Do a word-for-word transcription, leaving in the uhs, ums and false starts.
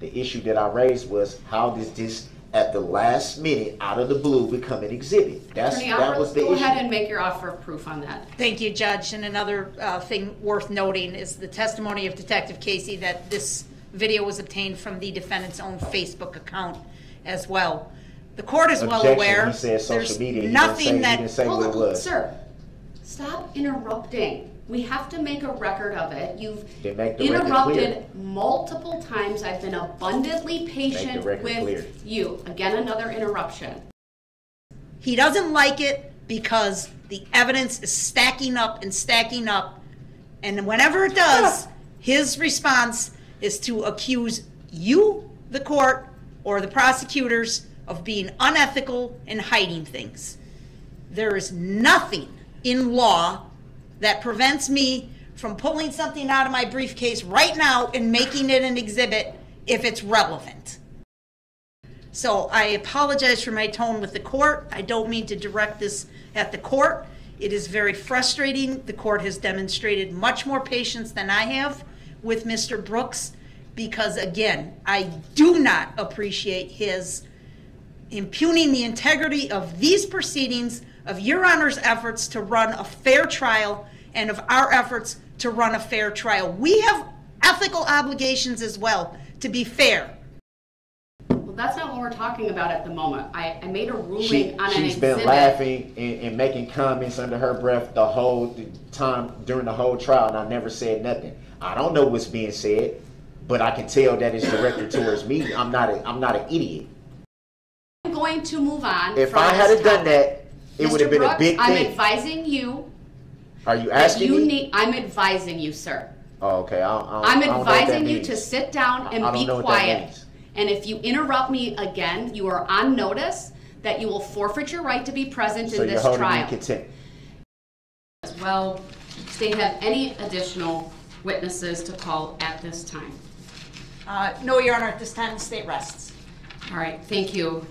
The issue that I raised was, how does this at the last minute, out of the blue, become an exhibit? That's, Attorney, that I'll was the go issue. Go ahead and make your offer of proof on that. Thank you, Judge. And another uh, thing worth noting is the testimony of Detective Casey that this video was obtained from the defendant's own Facebook account as well. The court is Objection, well aware. He said social there's media. Nothing that. Hold on, sir. Stop interrupting. We have to make a record of it. You've interrupted multiple times. I've been abundantly patient with you. Again, another interruption. He doesn't like it because the evidence is stacking up and stacking up. And whenever it does, his response is to accuse you, the court, or the prosecutors of being unethical and hiding things. There is nothing in law that prevents me from pulling something out of my briefcase right now and making it an exhibit if it's relevant. So I apologize for my tone with the court. I don't mean to direct this at the court. It is very frustrating. The court has demonstrated much more patience than I have with Mister Brooks because, again, I do not appreciate his impugning the integrity of these proceedings, of Your Honor's efforts to run a fair trial, and of our efforts to run a fair trial. We have ethical obligations as well to be fair. Well, that's not what we're talking about at the moment. I, I made a ruling she, on an exhibit. She's been laughing and, and making comments under her breath the whole time during the whole trial, and I never said nothing. I don't know what's being said, but I can tell that it's directed towards me. I'm not, a, I'm not an idiot. I'm going to move on. If I had done that, it would have been a big thing. I'm advising you. Are you asking you me? Need, I'm advising you, sir. Oh, okay. I, I, I'm I don't advising know you means. to sit down and I, I be quiet. And if you interrupt me again, you are on notice that you will forfeit your right to be present so in this trial. As well, do they have any additional witnesses to call at this time? Uh, no, Your Honor. At this time, the state rests. All right. Thank you.